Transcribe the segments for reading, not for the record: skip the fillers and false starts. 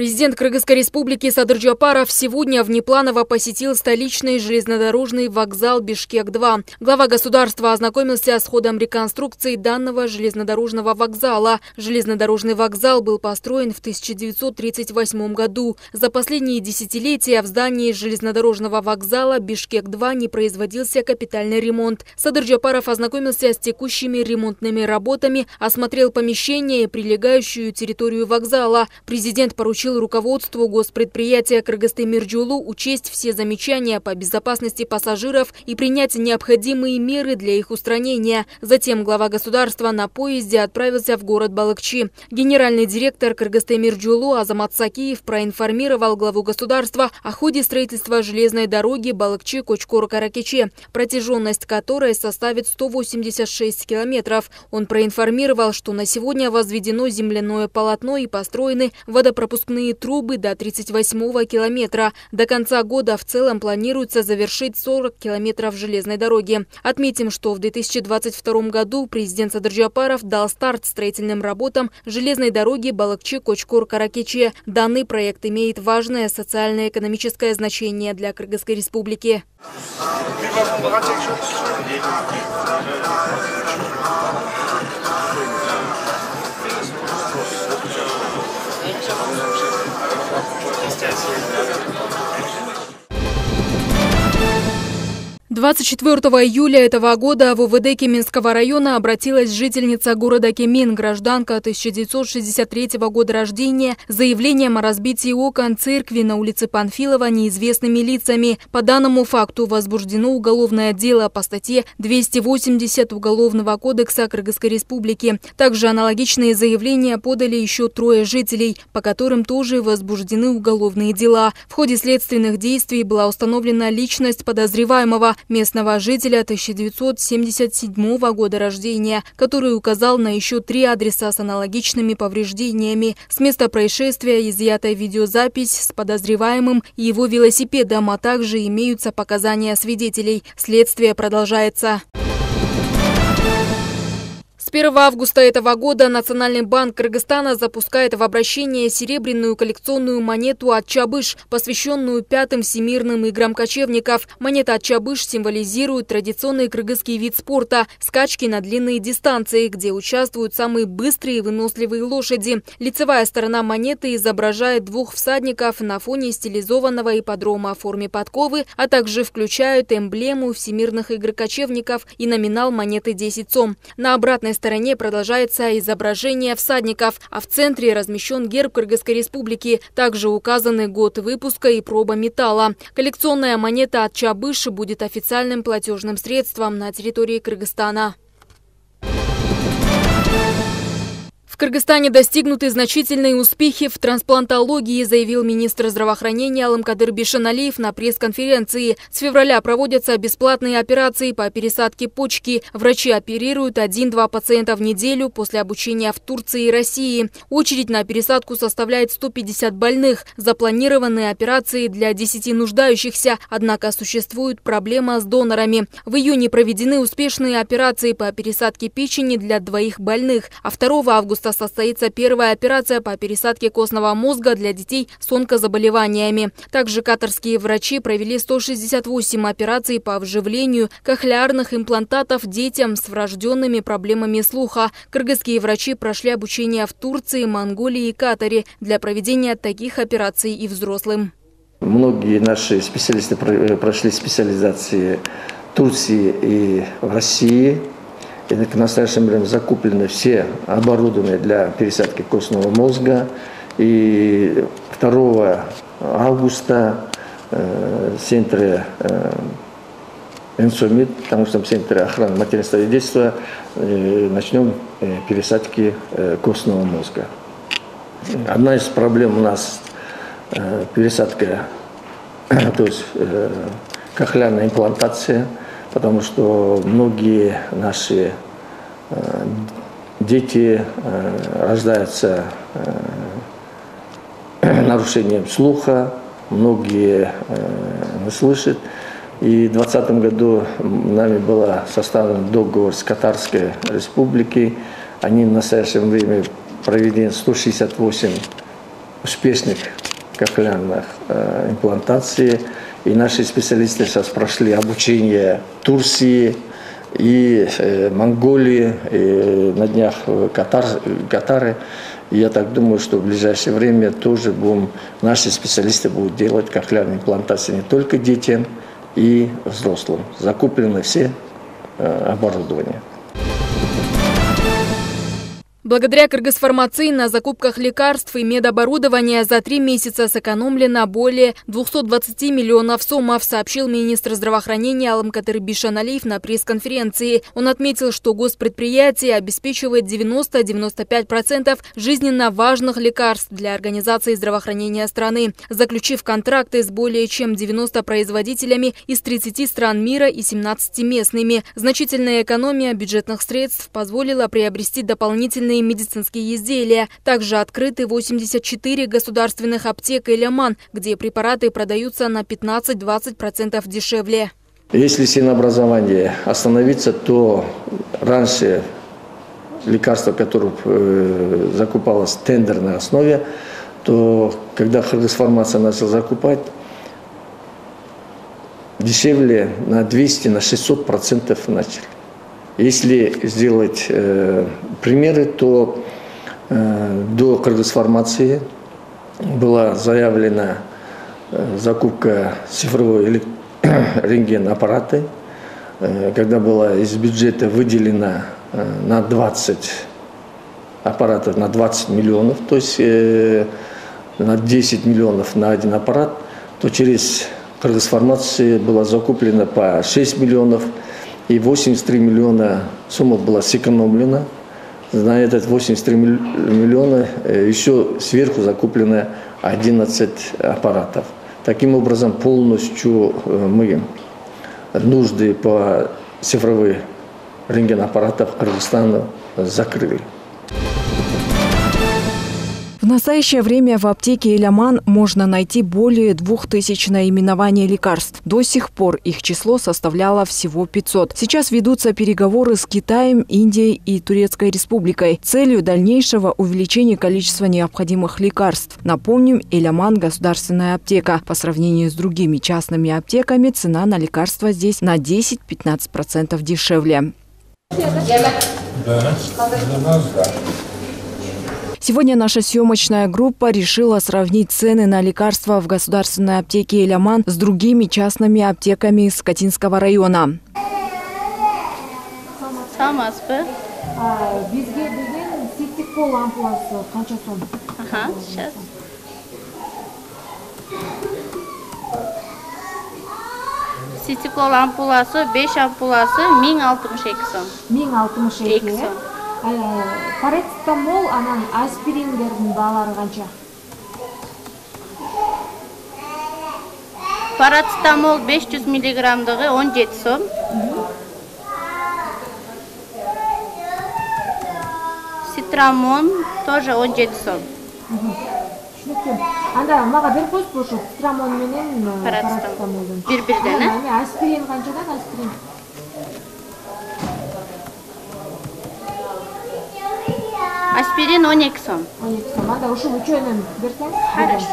Президент Кыргызской республики Садыр Жапаров сегодня внепланово посетил столичный железнодорожный вокзал Бишкек-2. Глава государства ознакомился с ходом реконструкции данного железнодорожного вокзала. Железнодорожный вокзал был построен в 1938 году. За последние десятилетия в здании железнодорожного вокзала Бишкек-2 не производился капитальный ремонт. Садыр Жапаров ознакомился с текущими ремонтными работами, осмотрел помещение и прилегающую территорию вокзала. Президент поручил руководству госпредприятия «Кыргыз темир жолу» учесть все замечания по безопасности пассажиров и принять необходимые меры для их устранения. Затем глава государства на поезде отправился в город Балыкчы. Генеральный директор «Кыргыз темир жолу» Азамат Сакиев проинформировал главу государства о ходе строительства железной дороги Балыкчы-Кочкор-Кара-Кече, протяженность которой составит 186 километров. Он проинформировал, что на сегодня возведено земляное полотно и построены водопропускные трубы до 38-го километра. До конца года в целом планируется завершить 40 километров железной дороги. Отметим, что в 2022 году президент Садыр Жапаров дал старт строительным работам железной дороги Балыкчы-Кочкор-Кара-Кече. Данный проект имеет важное социально-экономическое значение для Кыргызской республики. Thank you. 24 июля этого года в УВД Кеминского района обратилась жительница города Кемин, гражданка 1963 года рождения, с заявлением о разбитии окон церкви на улице Панфилова неизвестными лицами. По данному факту возбуждено уголовное дело по статье 280 Уголовного кодекса Кыргызской республики. Также аналогичные заявления подали еще трое жителей, по которым тоже возбуждены уголовные дела. В ходе следственных действий была установлена личность подозреваемого, местного жителя 1977 года рождения, который указал на еще три адреса с аналогичными повреждениями. С места происшествия изъята видеозапись с подозреваемым и его велосипедом, а также имеются показания свидетелей. Следствие продолжается. С 1 августа этого года Национальный банк Кыргызстана запускает в обращение серебряную коллекционную монету от Чабыш, посвященную пятым всемирным играм кочевников. Монета от Чабыш символизирует традиционный кыргызский вид спорта – скачки на длинные дистанции, где участвуют самые быстрые и выносливые лошади. Лицевая сторона монеты изображает двух всадников на фоне стилизованного ипподрома в форме подковы, а также включают эмблему всемирных игр кочевников и номинал монеты 10 сом. На обратной стороне продолжается изображение всадников, а в центре размещен герб Кыргызской республики. Также указаны год выпуска и проба металла. Коллекционная монета от Чабыш будет официальным платежным средством на территории Кыргызстана. В Кыргызстане достигнуты значительные успехи в трансплантологии, заявил министр здравоохранения Алымкадыр Бейшеналиев на пресс-конференции. С февраля проводятся бесплатные операции по пересадке почки. Врачи оперируют 1-2 пациента в неделю после обучения в Турции и России. Очередь на пересадку составляет 150 больных. Запланированы операции для 10 нуждающихся, однако существует проблема с донорами. В июне проведены успешные операции по пересадке печени для 2 больных, а 2 августа состоится первая операция по пересадке костного мозга для детей с онкозаболеваниями. Также катарские врачи провели 168 операций по вживлению кохлеарных имплантатов детям с врожденными проблемами слуха. Кыргызские врачи прошли обучение в Турции, Монголии и Катаре для проведения таких операций и взрослым. Многие наши специалисты прошли специализации в Турции и в России. И в настоящее время закуплены все оборудования для пересадки костного мозга. И 2 августа в центре Инсумит, потому что в центре охраны материнства и детства, начнем пересадки костного мозга. Одна из проблем у нас пересадка, то есть кохлеарная имплантация, потому что многие наши дети рождаются нарушением слуха, многие не слышат. И в 2020 году нами был составлен договор с Катарской республикой. Они в настоящее время проведены 168 успешных кохлеарных имплантаций. И наши специалисты сейчас прошли обучение в Турции и Монголии, и на днях Катары. И я так думаю, что в ближайшее время тоже наши специалисты будут делать кохлеарные имплантации не только детям и взрослым. Закуплены все оборудование. Благодаря Кыргызфармации на закупках лекарств и медоборудования за 3 месяца сэкономлено более 220 миллионов сомов, сообщил министр здравоохранения Алымкадыр Бейшеналиев на пресс-конференции. Он отметил, что госпредприятие обеспечивает 90-95% жизненно важных лекарств для организации здравоохранения страны, заключив контракты с более чем 90 производителями из 30 стран мира и 17 местными. Значительная экономия бюджетных средств позволила приобрести дополнительные медицинские изделия. Также открыты 84 государственных аптек «Эл Аман», где препараты продаются на 15-20% дешевле. Если ценообразование остановится, то раньше лекарства, которые закупалось в тендерной основе, то когда Кыргызфармация начала закупать, дешевле на 200-600% начали. Если сделать примеры, то до Кыргызфармации была заявлена закупка цифровой рентген-аппараты, когда была из бюджета выделена на 20 аппаратов, на 20 миллионов, то есть на 10 миллионов на один аппарат, то через Кыргызфармацию было закуплено по 6 миллионов. И 83 миллиона сумма была сэкономлена. На этот 83 миллиона еще сверху закуплено 11 аппаратов. Таким образом, полностью мы нужды по цифровым рентген-аппаратам Кыргызстана закрыли. В настоящее время в аптеке «Эл Аман» можно найти более 2000 наименований лекарств. До сих пор их число составляло всего 500. Сейчас ведутся переговоры с Китаем, Индией и Турецкой республикой с целью дальнейшего увеличения количества необходимых лекарств. Напомним, «Эл Аман» – государственная аптека. По сравнению с другими частными аптеками цена на лекарства здесь на 10-15% дешевле. Сегодня наша съемочная группа решила сравнить цены на лекарства в государственной аптеке «Эл Аман» с другими частными аптеками из Катинского района. Ага, сейчас. Ситикол ампуласы, 5 ампуласы, 1062 сом. 1062 сом. Парацетамол, анан аспириндердин баалары канча? Парацетамол 500 миллиграммдыгы 17 сом. Ситрамон тоже 17 сом. Анда мага бир коюп болчу, ситрамон менен парацетамолдун. Бир-бирден, э? Аспирин канчадан аспирин? Аспирин 12 сом. 12 сом. Анда ушу учёным берсең? Хорошо.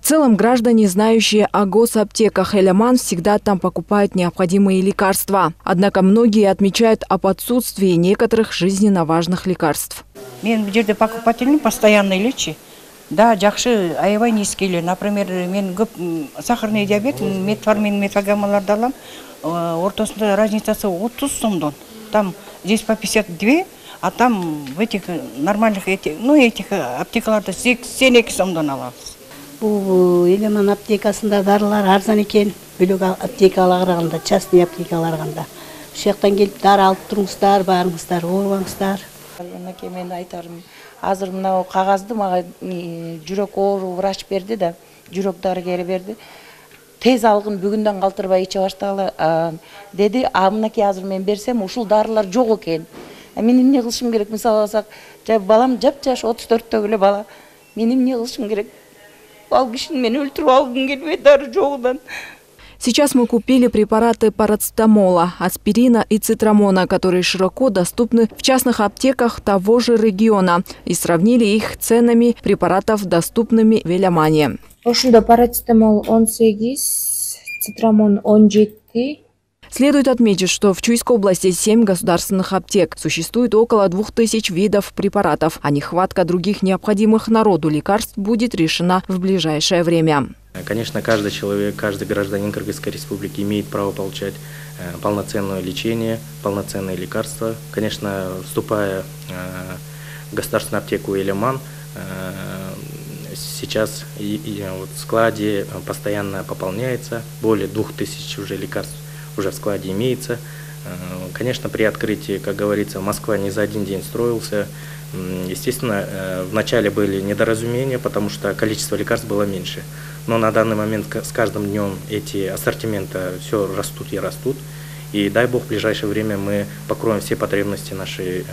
В целом граждане, знающие о госаптеках «Эл Аман», всегда там покупают необходимые лекарства. Однако многие отмечают об отсутствии некоторых жизненно важных лекарств. Мен бу жерде покупательный постоянный лечи. Да, жакшы аябай низкий. Например, мен көп сахарный диабет, метформин, метагаммаларды алам. Ортосунда разницасы 30 сомдон. Там здесь по 52. А там в этих нормальных этих аптекаларда 82 сомдон алабыз. Бул «Эл Аман» аптекасында дарылар арзан экен, бөлөк аптекаларга караганда, частный аптекаларга караганда. Ушул жактан келип дары алып туруңуздар, барыңыздар, оорубаңыздар. Мынакей мен айтарым, азыр мына кагазды мага жүрөк оору врач берди да, жүрөк дарыгери берди. Тез алгын, бүгүндөн калтырбай иче баштагыла деди. А мынакей азыр мен берсем, ушул дарылар жок экен. Мен эмне кылышым керек? Мисалы алсак, балам жап-жаш 34-төгү эле бала. Мен эмне кылышым керек? Ал кишини мен өлтүрүп алгым келбей, дары жогунан. Сейчас мы купили препараты парацетамола, аспирина и цитрамона, которые широко доступны в частных аптеках того же региона, и сравнили их ценами препаратов, доступными в Эл Амане. Парацетамол 18, цитрамон 17. Следует отметить, что в Чуйской области 7 государственных аптек. Существует около 2000 видов препаратов, а нехватка других необходимых народу лекарств будет решена в ближайшее время. Конечно, каждый человек, каждый гражданин Кыргызской Республики имеет право получать полноценное лечение, полноценные лекарства. Конечно, вступая в государственную аптеку Эл Аман, сейчас в складе постоянно пополняется, более 2000 уже лекарств уже в складе имеется. Конечно, при открытии, как говорится, Москва не за один день строился. Естественно, вначале были недоразумения, потому что количество лекарств было меньше. Но на данный момент с каждым днем эти ассортименты все растут и растут. И дай бог, в ближайшее время мы покроем все потребности наших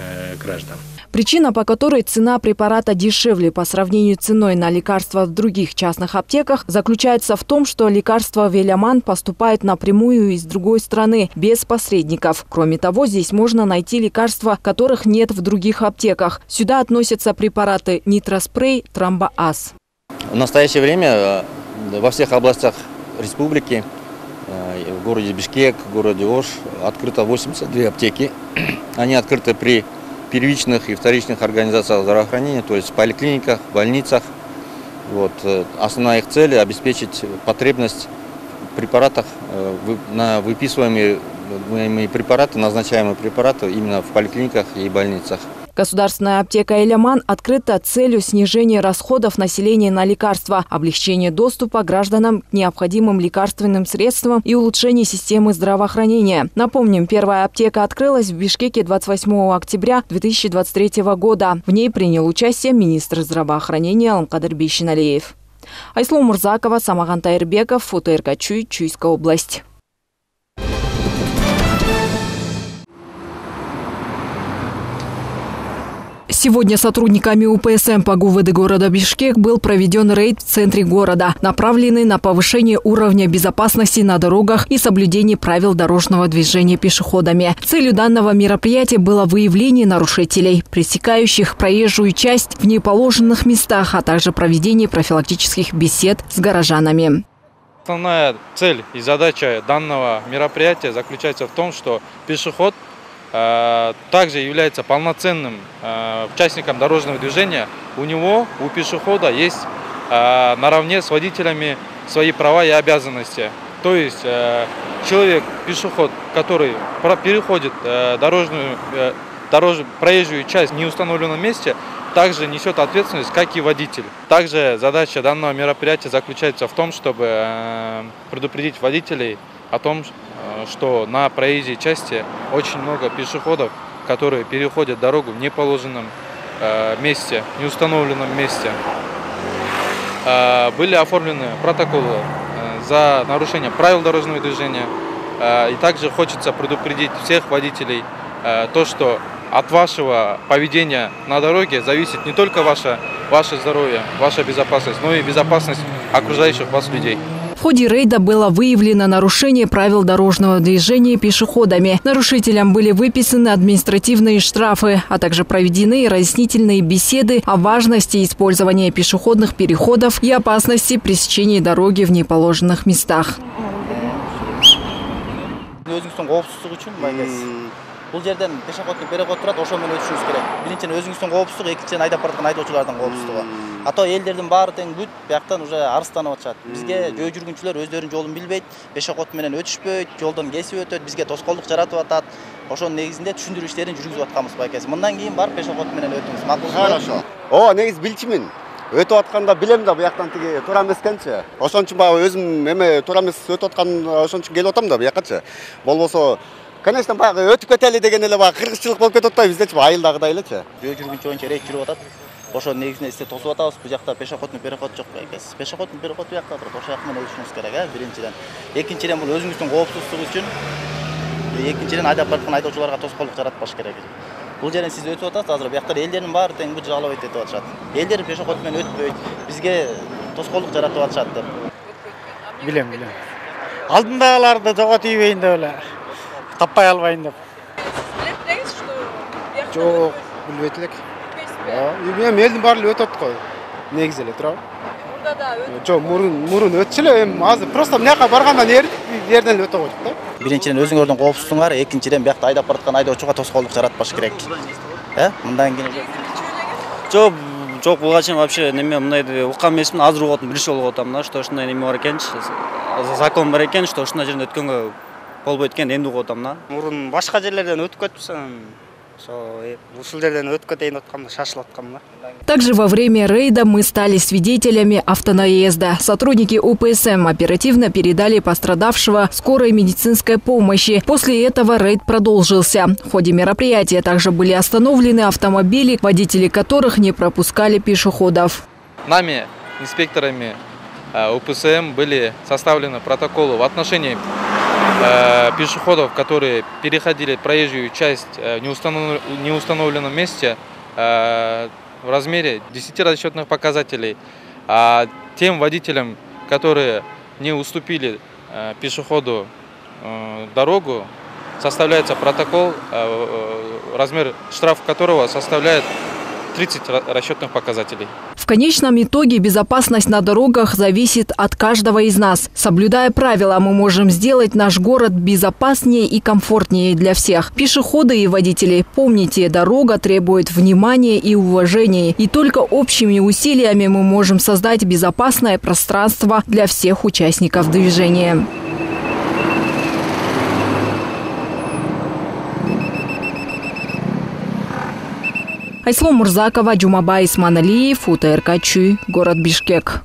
граждан. Причина, по которой цена препарата дешевле по сравнению с ценой на лекарства в других частных аптеках, заключается в том, что лекарства в Эл Аман поступают напрямую из другой страны, без посредников. Кроме того, здесь можно найти лекарства, которых нет в других аптеках. Сюда относятся препараты нитроспрей, тромбоаз. В настоящее время во всех областях республики, в городе Бишкек, в городе Ош, открыто 82 аптеки. Они открыты при первичных и вторичных организациях здравоохранения, то есть в поликлиниках, в больницах. Вот. Основная их цель – обеспечить потребность в препаратах, на выписываемые препараты, назначаемые препараты именно в поликлиниках и больницах. Государственная аптека Эл Аман открыта целью снижения расходов населения на лекарства, облегчения доступа гражданам к необходимым лекарственным средствам и улучшения системы здравоохранения. Напомним, первая аптека открылась в Бишкеке 28 октября 2023 года. В ней принял участие министр здравоохранения Алымкадыр Бейшеналиев. Айслу Мурзакова, Самаганта Ирбеков, Фото Эркачуй, Чуйская область. Сегодня сотрудниками УПСМ по ГУВД города Бишкек был проведен рейд в центре города, направленный на повышение уровня безопасности на дорогах и соблюдение правил дорожного движения пешеходами. Целью данного мероприятия было выявление нарушителей, пресекающих проезжую часть в неположенных местах, а также проведение профилактических бесед с горожанами. Основная цель и задача данного мероприятия заключается в том, что пешеход также является полноценным участником дорожного движения. У пешехода есть наравне с водителями свои права и обязанности. То есть человек, пешеход, который переходит проезжую часть в неустановленном месте, также несет ответственность, как и водитель. Также задача данного мероприятия заключается в том, чтобы предупредить водителей о том, что на проезжей части очень много пешеходов, которые переходят дорогу в неположенном месте, неустановленном месте. Были оформлены протоколы за нарушение правил дорожного движения. И также хочется предупредить всех водителей, то, что от вашего поведения на дороге зависит не только ваше здоровье, ваша безопасность, но и безопасность окружающих вас людей. В ходе рейда было выявлено нарушение правил дорожного движения пешеходами. Нарушителям были выписаны административные штрафы, а также проведены разъяснительные беседы о важности использования пешеходных переходов и опасности пресечения дороги в неположенных местах. А то елдердің бары тең бүт, бияқтан уже арыстанып жатат. Бізге жол жүргіншілер өздерінің жолын білбейді, пешеход менен өтішпейді, жолдан кесіп өтеді, бізге тоскоолдук жаратып атат. Ошонун негизинде түшүндүрүү иштерин жүргүзүп атканбыз байкасы. Мындан кийин барып пешеход менен өтүңүз. Макул болобу? Оо, негиз билчимин. Өтүп атканда билем да, бияктан тиги туура эмескенчи. Ошон үчүн баягы өзүм эме туура эмес өтүп аткан, ошон үчүн келип атам да бияккачы. Болбосо, конечно, баягы өтүп кетели деген эле баягы кыргызчылык болуп кетип атпайбы биздечи, айылдагыдай элечи. Жол жүргүнчү боюнча рейд жүрүп атат. Ошо негизинде сте тосуп атабыз, бул жакта пешеходдун переходу жок экенсиз. Пешеходдун переходу бул жакта турат. Ошо жактан өтүшүңүз керек, биринчиден. Экинчиден, бул өзүңүздүн коопсуздугуңуз үчүн. Экинчиден, айдап бараткан айдоочуларга тоскоолдук жаратпаш керек. Бул жерден сиз өтүп атасыз, азыр бияктар элдердин баары тең бут жагылап өтүп атышат. Элдер пешеход менен өтпөйт, бизге тоскоолдук жаратып атышат деп. Билем, билем. алдындағыларды жоғалтып ебейін деп эле таппай албайын деп. Сиздер билдиңиз, что жок, билбейт элек. Эми элдин баары эле өтөт го. Негизи эле туурабы? Мурда да өтөт. Жок, мурун өтчү эле, эми азыр просто мынакка баргандан эрден эле өтө койдук да. Биринчиден өзүңөрдүн коопсуздугуңар, экинчиден биякта айдап бараткан айдоочуга тоскоолдук жаратпаш керек. Э? Мындан кийин жок, жок булга чейин вообще неме мындайды уккан эмесмин, азыр угатым билиши болуп атам да, что ушундай неме бар экенчи. Закон бар экен, что ушундай жерден өткөнгө болбойт экен, эмне угуп атам да. Мурун башка жерлерден өтүп кетпесең, Также во время рейда мы стали свидетелями автонаезда. Сотрудники УПСМ оперативно передали пострадавшего скорой медицинской помощи. После этого рейд продолжился. В ходе мероприятия также были остановлены автомобили, водители которых не пропускали пешеходов. Нами, инспекторами УПСМ, были составлены протоколы в отношении пешеходов, которые переходили проезжую часть в неустановленном месте в размере 10 расчетных показателей, а тем водителям, которые не уступили пешеходу дорогу, составляется протокол, размер штрафа которого составляет 30 расчетных показателей. В конечном итоге безопасность на дорогах зависит от каждого из нас. Соблюдая правила, мы можем сделать наш город безопаснее и комфортнее для всех. Пешеходы и водители, помните, дорога требует внимания и уважения. И только общими усилиями мы можем создать безопасное пространство для всех участников движения. Айслу Мурзакова, Джумабай Исманалиев, Фото Эркачуй, город Бишкек.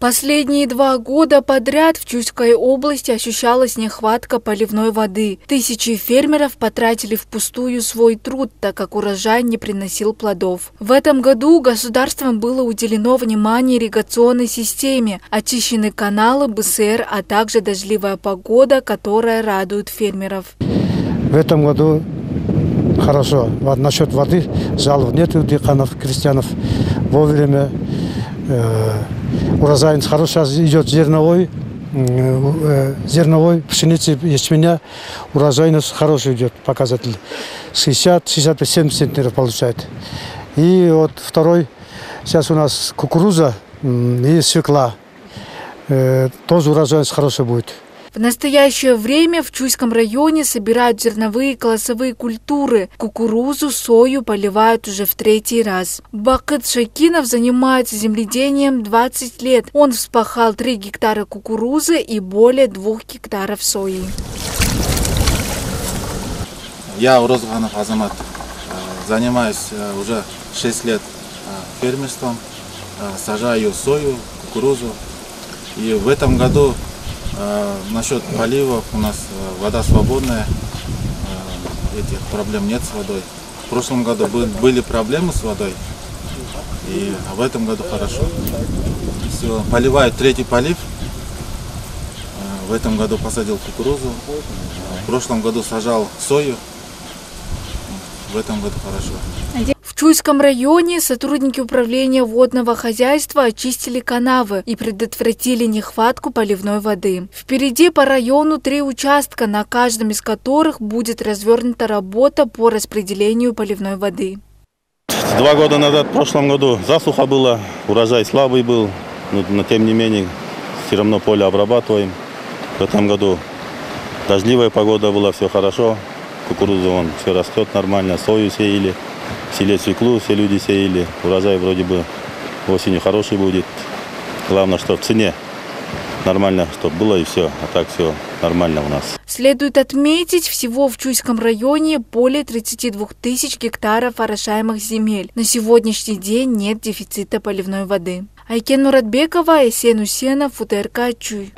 Последние 2 года подряд в Чуйской области ощущалась нехватка поливной воды. Тысячи фермеров потратили впустую свой труд, так как урожай не приносил плодов. В этом году государством было уделено внимание ирригационной системе, очищены каналы, БСР, а также дождливая погода, которая радует фермеров. В этом году хорошо. Насчет воды жалоб нет у диканов, крестьянов. Вовремя урожайность хорошая, идет зерновой, пшеницы, ячменя, урожайность хорошая идет, показатель. 60-65-70 центнеров получает. И вот второй, сейчас у нас кукуруза и свекла, тоже урожайность хорошая будет. В настоящее время в Чуйском районе собирают зерновые и колосовые культуры. Кукурузу, сою поливают уже в 3-й раз. Бакыт Шайкинов занимается земледением 20 лет. Он вспахал 3 гектара кукурузы и более 2 гектаров сои. Я, Розаханов Азамат, занимаюсь уже 6 лет фермерством. Сажаю сою, кукурузу. И в этом году насчет поливов у нас вода свободная, этих проблем нет с водой. В прошлом году были проблемы с водой, и в этом году хорошо. Все, поливают 3-й полив, в этом году посадил кукурузу, в прошлом году сажал сою, в этом году хорошо. В Чуйском районе сотрудники управления водного хозяйства очистили канавы и предотвратили нехватку поливной воды. Впереди по району 3 участка, на каждом из которых будет развернута работа по распределению поливной воды. 2 года назад, в прошлом году, засуха была, урожай слабый был, но тем не менее все равно поле обрабатываем. В этом году дождливая погода была, все хорошо, кукуруза вон, все растет нормально, сою сеяли. В селе свеклу все люди сеяли, урожай вроде бы осенью хороший будет. Главное, что в цене нормально, чтобы было, и все. А так все нормально у нас. Следует отметить, всего в Чуйском районе более 32 тысяч гектаров орошаемых земель. На сегодняшний день нет дефицита поливной воды. Айкенуратбекова, Эйсену Сенов, УТРК Чуй.